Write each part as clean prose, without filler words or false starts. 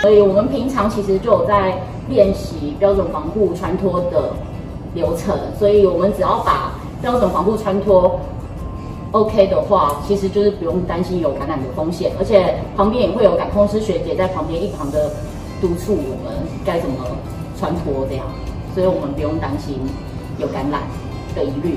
所以我们平常其实就有在练习标准防护穿脱的流程，所以我们只要把标准防护穿脱 OK 的话，其实就是不用担心有感染的风险，而且旁边也会有感控师学姐在旁边一旁的督促我们该怎么穿脱这样，所以我们不用担心有感染的疑虑。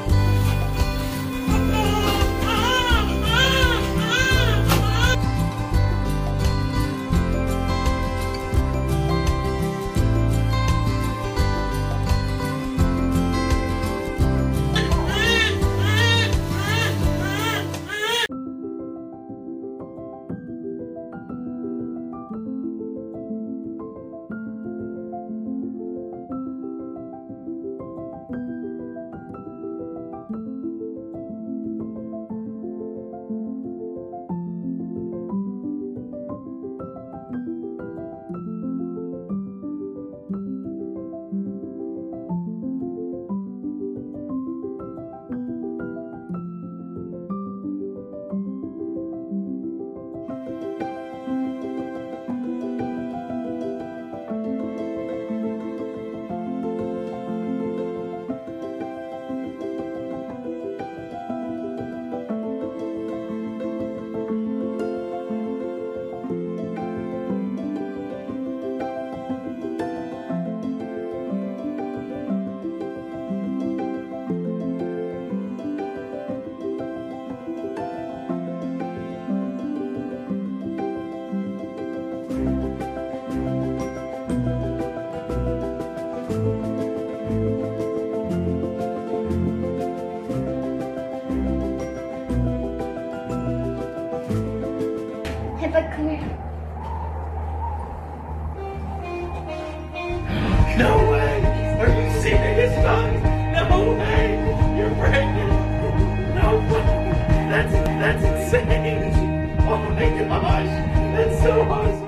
That's insane! Oh my gosh! That's so awesome!